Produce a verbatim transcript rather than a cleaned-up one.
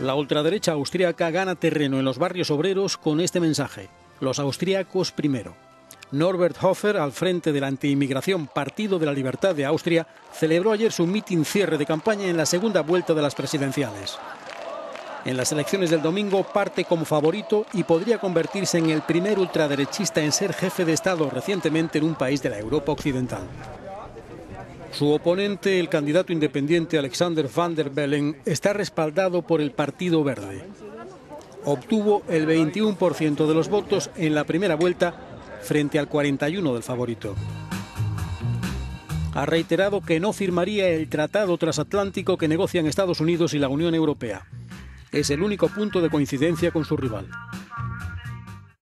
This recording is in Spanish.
La ultraderecha austríaca gana terreno en los barrios obreros con este mensaje: los austríacos primero. Norbert Hofer, al frente del antiinmigración Partido de la Libertad de Austria, celebró ayer su mitin cierre de campaña en la segunda vuelta de las presidenciales. En las elecciones del domingo parte como favorito y podría convertirse en el primer ultraderechista en ser jefe de Estado recientemente en un país de la Europa occidental. Su oponente, el candidato independiente Alexander van der Bellen, está respaldado por el Partido Verde. Obtuvo el veintiuno por ciento de los votos en la primera vuelta frente al cuarenta y uno por ciento del favorito. Ha reiterado que no firmaría el tratado transatlántico que negocian Estados Unidos y la Unión Europea. Es el único punto de coincidencia con su rival.